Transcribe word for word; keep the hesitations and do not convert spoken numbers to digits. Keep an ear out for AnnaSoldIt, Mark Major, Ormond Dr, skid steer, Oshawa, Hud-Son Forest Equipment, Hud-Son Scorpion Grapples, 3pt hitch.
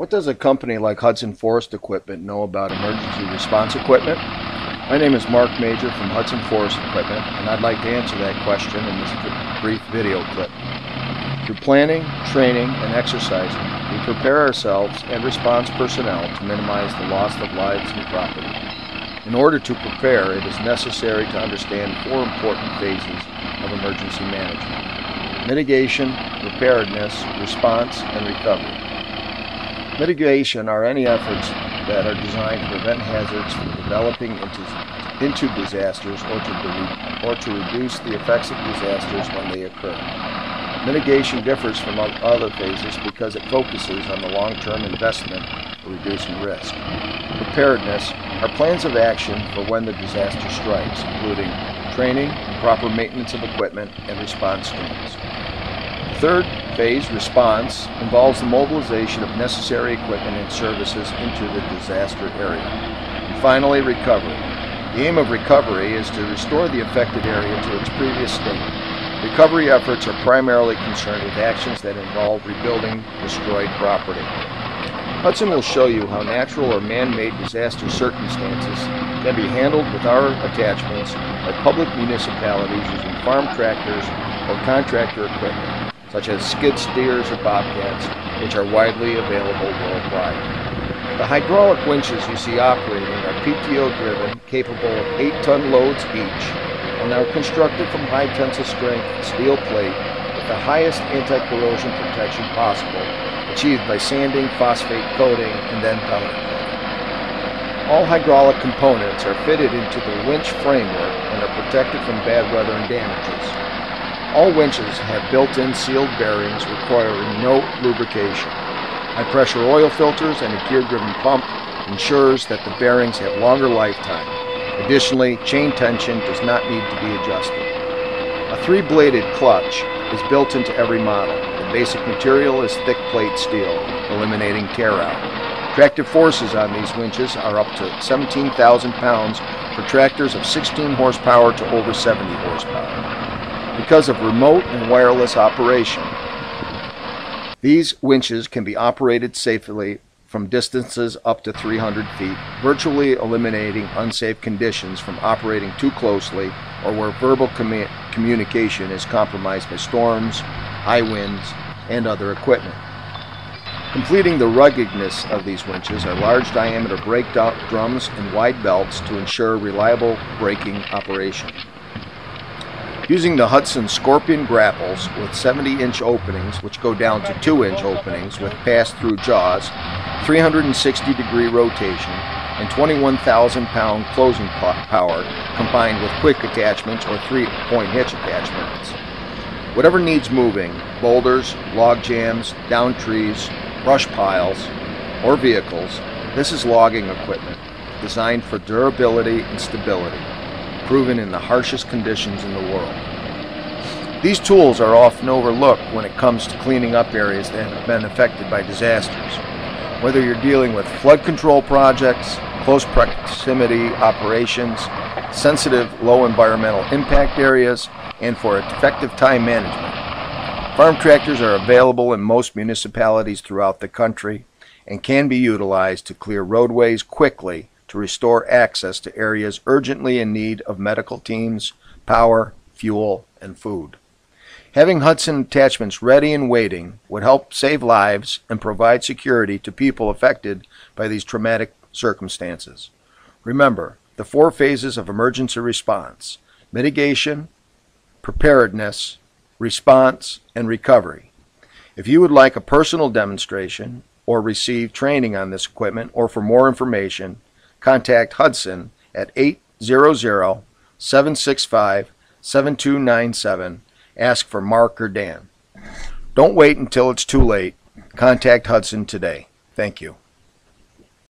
What does a company like Hud-Son Forest Equipment know about emergency response equipment? My name is Mark Major from Hud-Son Forest Equipment, and I'd like to answer that question in this brief video clip. Through planning, training, and exercising, we prepare ourselves and response personnel to minimize the loss of lives and property. In order to prepare, it is necessary to understand four important phases of emergency management: mitigation, preparedness, response, and recovery. Mitigation are any efforts that are designed to prevent hazards from developing into, into disasters or to, or to reduce the effects of disasters when they occur. Mitigation differs from other phases because it focuses on the long-term investment for reducing risk. Preparedness are plans of action for when the disaster strikes, including training, proper maintenance of equipment, and response teams. The third phase, response, involves the mobilization of necessary equipment and services into the disaster area. And finally, recovery. The aim of recovery is to restore the affected area to its previous state. Recovery efforts are primarily concerned with actions that involve rebuilding destroyed property. Hud-Son will show you how natural or man-made disaster circumstances can be handled with our attachments by public municipalities using farm tractors or contractor equipment, such as skid steers or bobcats, which are widely available worldwide. The hydraulic winches you see operating are P T O-driven, capable of eight ton loads each, and are constructed from high tensile strength steel plate with the highest anti-corrosion protection possible, achieved by sanding, phosphate coating, and then pellet coating. All hydraulic components are fitted into the winch framework and are protected from bad weather and damages. All winches have built-in sealed bearings requiring no lubrication. High-pressure oil filters and a gear-driven pump ensures that the bearings have longer lifetime. Additionally, chain tension does not need to be adjusted. A three-bladed clutch is built into every model. The basic material is thick plate steel, eliminating tear-out. Tractive forces on these winches are up to seventeen thousand pounds for tractors of sixteen horsepower to over seventy horsepower. Because of remote and wireless operation, these winches can be operated safely from distances up to three hundred feet, virtually eliminating unsafe conditions from operating too closely or where verbal commu communication is compromised by storms, high winds, and other equipment. Completing the ruggedness of these winches are large diameter brake drums and wide belts to ensure reliable braking operation. Using the Hud-Son Scorpion Grapples with seventy inch openings, which go down to two inch openings with pass-through jaws, three hundred sixty degree rotation, and twenty-one thousand pound closing power combined with quick attachments or three-point hitch attachments. Whatever needs moving, boulders, log jams, down trees, brush piles, or vehicles, this is logging equipment designed for durability and stability, proven in the harshest conditions in the world. These tools are often overlooked when it comes to cleaning up areas that have been affected by disasters. Whether you're dealing with flood control projects, close proximity operations, sensitive low environmental impact areas, and for effective time management. Farm tractors are available in most municipalities throughout the country and can be utilized to clear roadways quickly to restore access to areas urgently in need of medical teams, power, fuel, and food. Having Hud-Son attachments ready and waiting would help save lives and provide security to people affected by these traumatic circumstances. Remember, the four phases of emergency response: mitigation, preparedness, response, and recovery. If you would like a personal demonstration or receive training on this equipment or for more information, contact Hud-Son at eight hundred, seven six five, seven two nine seven. Ask for Mark or Dan. Don't wait until it's too late. Contact Hud-Son today. Thank you.